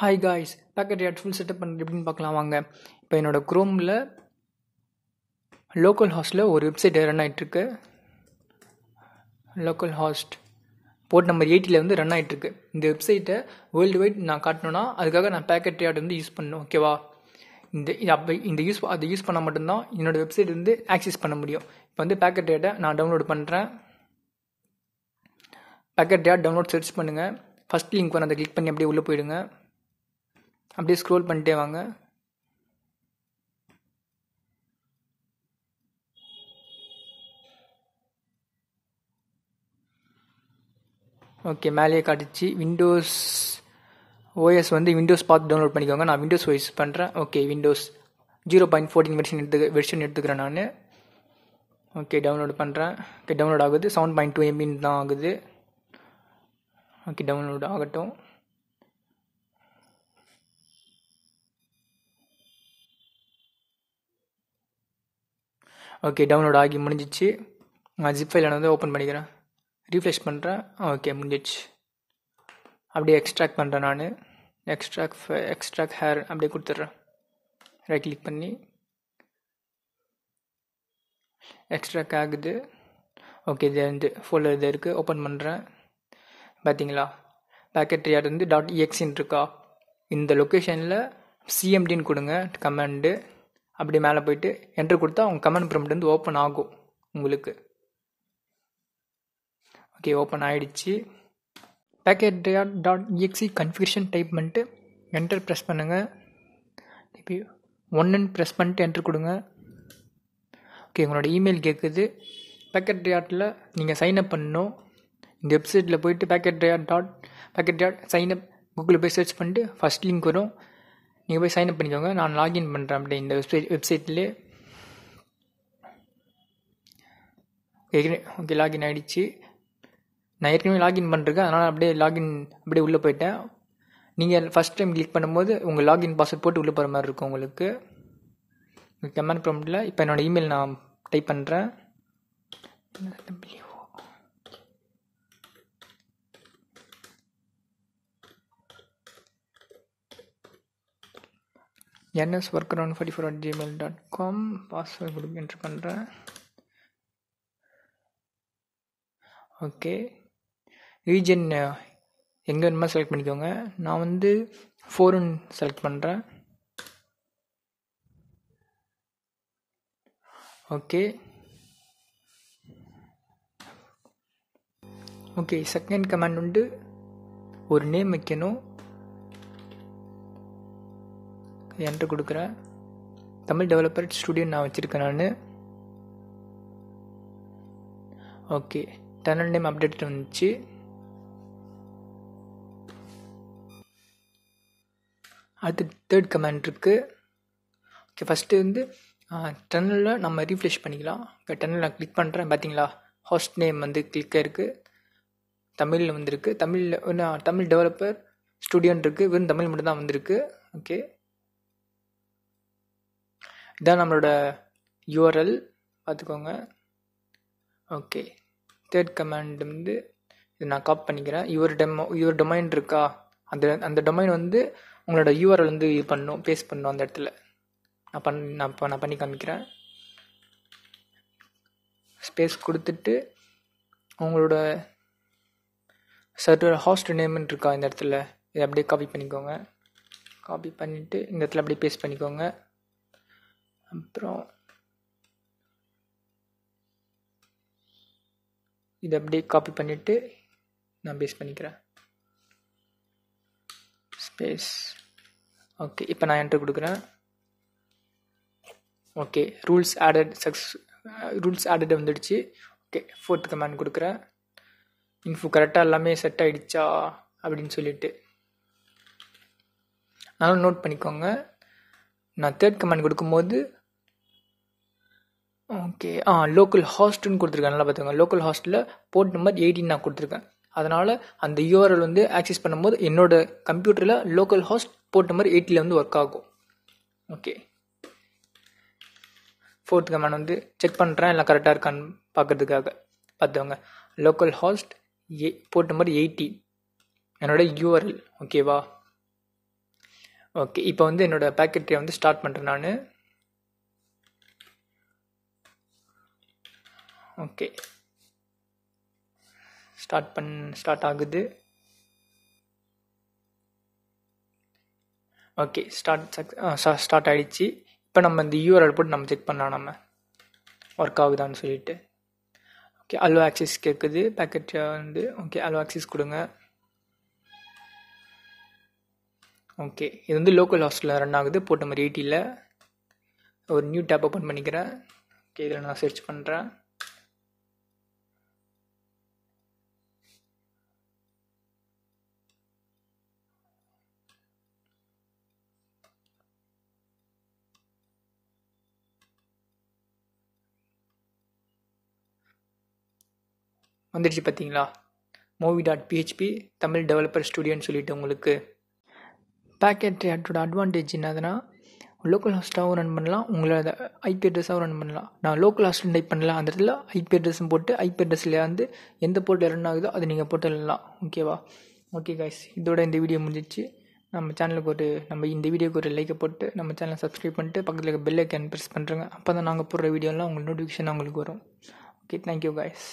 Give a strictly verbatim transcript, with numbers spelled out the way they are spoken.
Hi guys, Packetriot full setup பண்ண எப்படி பார்க்கலாம் வாங்க. இப்போ என்னோட Chromeல local hostல ஒரு வெப்சைட் ரன் ஆயிட்டு இருக்கு. local host port number eighty ல வந்து ரன் ஆயிட்டு இருக்கு. இந்த வெப்சைட்டை world wide நான் காட்டணும்னா அதுக்காக நான் Packetriot வந்து யூஸ் பண்ணனும். ஓகேவா? இந்த இந்த யூஸ் அது யூஸ் பண்ண மட்டும் தான் என்னோட வெப்சைட் வந்து ஆக்சஸ் பண்ண முடியும். இப்போ வந்து Packetriot நான் டவுன்லோட் பண்றேன். Packetriot download search பண்ணுங்க. First link one click பண்ணி அப்படியே உள்ள போயிடுங்க. அப்படியே ஸ்க்ரோல் பண்ணிட்டே வாங்க. ஓகே, மேலே காட்டிச்சு விண்டோஸ் ஓஎஸ் வந்து விண்டோஸ் பார்த்து டவுன்லோட் பண்ணிக்கோங்க. நான் விண்டோஸ் ஓஎஸ் பண்ணுறேன். Okay, Windows zero point fourteen version எடுத்து வெர்ஷன் எடுத்துக்கிறேன் நான். ஓகே, டவுன்லோட் பண்ணுறேன். ஓகே, டவுன்லோட் ஆகுது. செவன் பாயிண்ட் டூ எம்பின்னு தான் ஆகுது. ஓகே, டவுன்லோட் ஆகட்டும். ஓகே, டவுன்லோட் ஆகி முடிஞ்சிச்சு. நான் ஜிப் ஃபைல் வந்து ஓப்பன் பண்ணிக்கிறேன். ரீஃப்ரெஷ் பண்ணுறேன். ஓகே, முடிஞ்சிச்சு. அப்படியே எக்ஸ்ட்ராக்ட் பண்ணுறேன் நான். எக்ஸ்ட்ராக்ட் எக்ஸ்ட்ராக்ட் ஹேர் அப்படியே கொடுத்துட்றேன். ரைட் கிளிக் பண்ணி எக்ஸ்ட்ராக்ட் ஆகுது. ஓகே, இது வந்து ஃபோல்டர் இதை இருக்குது. ஓப்பன் பண்ணுறேன். பார்த்தீங்களா, Packetriot வந்து டாட் இஎக்ஸ்ன்னு இருக்கா? இந்த லொக்கேஷனில் சிஎம்டின்னு கொடுங்க கமாண்டு. அப்படி மேலே போயிட்டு என்ட்ரு கொடுத்தா அவங்க கமெண்ட் ப்ராம்ப்ட் வந்து ஓப்பன் ஆகும் உங்களுக்கு. ஓகே, ஓப்பன் ஆகிடுச்சு. Packetriot dot EXE configuration type பண்ணிட்டு என்டர் ப்ரெஸ் பண்ணுங்கள். இப்போ ஒன்றுன்னு ப்ரெஸ் பண்ணிட்டு என்ட்ரு கொடுங்க. ஓகே, உங்களோட இமெயில் கேட்குது. Packetriotல நீங்கள் சைன்அப் பண்ணணும். இந்த வெப்சைட்டில் போயிட்டு Packetriot டாட் Packetriot சைன்அப் கூகுளில் போய் சர்ச் பண்ணிட்டு ஃபஸ்ட் லிங்க் வரும். நீங்கள் போய் சைன் அப் பண்ணிக்கோங்க. நான் லாகின் பண்ணுறேன். அப்படியே இந்த வெப்சைட் வெப்சைட்லேயே ஓகே, லாகின் ஆகிடுச்சு. நான் ஏற்கனவே லாகின் பண்ணுறேன், அதனால் அப்படியே லாகின் அப்படியே உள்ளே போயிட்டேன். நீங்கள் ஃபஸ்ட் டைம் கிளிக் பண்ணும்போது உங்கள் லாகின் பாஸ்வேர்ட் போட்டு உள்ளே போகிற மாதிரி இருக்கும் உங்களுக்கு. கமெண்ட் ப்ராம்ப்டில் இப்போ என்னோடய இமெயில் நான் டைப் பண்ணுறேன். nsworkaround forty-four at gmail dot com password கொடுத்து என்டர் பண்ணுறேன். ஓகே, ரீஜன் எங்கே வேணுமா செலக்ட் பண்ணிக்கோங்க. நான் வந்து ஃபோரன் செலக்ட் பண்ணுறேன். ஓகே ஓகே செகண்ட் கமாண்ட் உண்டு. ஒரு நேம் வைக்கணும். என்ட்ரு கொடுக்குறேன். தமிழ் டெவலப்பர் ஸ்டுடியோ நான் வச்சுருக்கேன் நான். ஓகே, டேனல் நேம் அப்டேட் வந்துச்சு. அடுத்து தேர்ட் கமாண்ட் இருக்குது. ஓகே, ஃபஸ்ட்டு வந்து டேனலில் நம்ம ரீஃப்ரெஷ் பண்ணிக்கலாம். இப்போ டேனல் நான் கிளிக் பண்ணுறேன். பார்த்தீங்களா, ஹோஸ்ட் நேம் வந்து கிளிக்காக இருக்குது. தமிழில் வந்திருக்கு. தமிழில் தமிழ் டெவலப்பர் ஸ்டுடியோன்னு இருக்குது. வெறும் தமிழ் மட்டும்தான் வந்திருக்கு. ஓகே, இதான் நம்மளோட யூஆர்எல் பார்த்துக்கோங்க. ஓகே, தேர்ட் கமாண்ட் வந்து இது நான் காப்பி பண்ணிக்கிறேன். யுவர் டெமோ யுவர் டொமைன் இருக்கா, அந்த அந்த டொமைன் வந்து உங்களோட யூஆர்எல் வந்து இது பண்ணணும், பேஸ்ட் பண்ணணும் அந்த இடத்துல. நான் பண் நான் இப்போ நான் பண்ணி காமிக்கிறேன். ஸ்பேஸ் கொடுத்துட்டு உங்களோட சர்வர் ஹாஸ்ட் நேம்னு இருக்கா இந்த இடத்துல, இதை அப்படியே காப்பி பண்ணிக்கோங்க. காப்பி பண்ணிவிட்டு இந்த இடத்துல அப்படியே பேஸ்ட் பண்ணிக்கோங்க. அப்புறம் இதை அப்படியே காப்பி பண்ணிவிட்டு நான் பேஸ்ட் பண்ணிக்கிறேன். ஸ்பேஸ் ஓகே, இப்போ நான் என்ட்ரு கொடுக்குறேன். Okay, rules added success rules added வந்துடுச்சு. ஓகே, ஃபோர்த் கமாண்ட் கொடுக்குறேன். இன்ஃபோ கரெக்டாக எல்லாமே செட் ஆகிடுச்சா அப்படின்னு சொல்லிட்டு நல்லா நோட் பண்ணிக்கோங்க. நான் தேர்ட் கமாண்ட் கொடுக்கும்போது ஓகே ஆ லோக்கல் ஹாஸ்ட்டுன்னு கொடுத்துருக்கேன். நல்லா பார்த்துக்கோங்க, லோக்கல் ஹாஸ்ட்டில் போர்ட் நம்பர் எயிட்டின் நான் கொடுத்துருக்கேன். அதனால் அந்த யூஆர்எல் வந்து ஆக்சஸ் பண்ணும்போது என்னோடய கம்ப்யூட்டரில் லோக்கல் ஹாஸ்ட் போர்ட் நம்பர் எயிட்டில் வந்து ஒர்க் ஆகும். ஓகே, ஃபோர்த் கமாண்ட் வந்து செக் பண்ணுறேன் எல்லாம் கரெக்டாக இருக்கான்னு பார்க்குறதுக்காக. பார்த்துக்கோங்க, லோக்கல் ஹாஸ்ட் ஏ போர்ட் நம்பர் எயிட்டி என்னோடய யூஆர்எல். ஓகேவா? Okay, இப்போ வந்து என்னோட Packetriot வந்து ஸ்டார்ட் பண்றேன் நான். ஓகே. ஸ்டார்ட் பண் ஸ்டார்ட் ஆகுது. ஓகே, ஸ்டார்ட் ஸ்டார்ட் ஆயிடுச்சு. இப்போ நம்ம இந்த U R L போட்டு நம்ம செக் பண்ணலாம் நம்ம வர்க் ஆகுதான்னு சொல்லிட்டு. ஓகே, allow access கேக்குது Packetriot வந்து. ஓகே, allow access கொடுங்க. ஓகே, இது வந்து லோக்கல் ஹாஸ்டில் ரன் ஆகுது போட்ட மாதிரி எயிட்டியில். ஒரு நியூ டேப் ஓப்பன் பண்ணிக்கிறேன். ஓகே, இதில் நான் சர்ச் பண்ணுறேன். வந்துடுச்சு பார்த்தீங்களா? Movie dot PHP Tamil developer ஸ்டுடியோன்னு சொல்லிட்டு உங்களுக்கு Packetriot அட்வான்டேஜ் என்னதுன்னா லோக்கல் ஹாஸ்ட்டாகவும் ரன் பண்ணலாம், உங்களோட ஐபி அட்ரஸாகவும் ரன் பண்ணலாம். நான் லோக்கல் ஹாஸ்ட் டைப் பண்ணலாம், அந்த இடத்துல ஐபி அட்ரஸும் போட்டு ஐபி அட்ரஸில் வந்து எந்த போர்ட்டில் ரன் ஆகுதோ அது நீங்கள் போட்டு விடலாம். ஓகேவா? ஓகே கைஸ், இதோட இந்த வீடியோ முடிஞ்சிச்சு. நம்ம சேனலுக்கு ஒரு நம்ம இந்த வீடியோக்கு ஒரு லைக்கை போட்டு நம்ம சேனலை சப்ஸ்கிரைப் பண்ணிட்டு பக்கத்தில் இருக்க பெல் ஐக்கான் ப்ரெஸ் பண்ணுறேங்க. அப்போ தான் நாங்கள் போடுற வீடியோலாம் உங்களுக்கு நோட்டிஃபிகேஷன் உங்களுக்கு வரும். Okay, thank you guys.